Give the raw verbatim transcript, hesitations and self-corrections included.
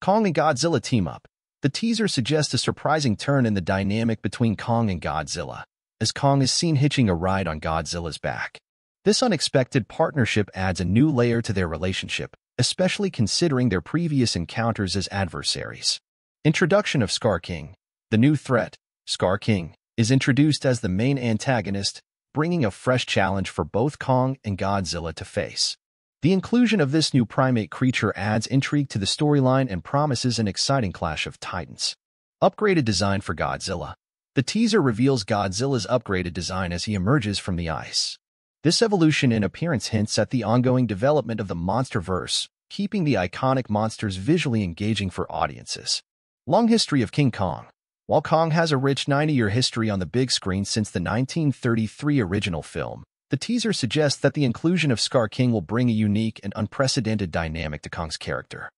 Kong and Godzilla team up. The teaser suggests a surprising turn in the dynamic between Kong and Godzilla, as Kong is seen hitching a ride on Godzilla's back. This unexpected partnership adds a new layer to their relationship, especially considering their previous encounters as adversaries. Introduction of Skar King. The new threat, Skar King, is introduced as the main antagonist, bringing a fresh challenge for both Kong and Godzilla to face. The inclusion of this new primate creature adds intrigue to the storyline and promises an exciting clash of titans. Upgraded design for Godzilla. The teaser reveals Godzilla's upgraded design as he emerges from the ice. This evolution in appearance hints at the ongoing development of the MonsterVerse, keeping the iconic monsters visually engaging for audiences. Long history of King Kong. While Kong has a rich ninety-year history on the big screen since the nineteen thirty-three original film, the teaser suggests that the inclusion of Skar King will bring a unique and unprecedented dynamic to Kong's character.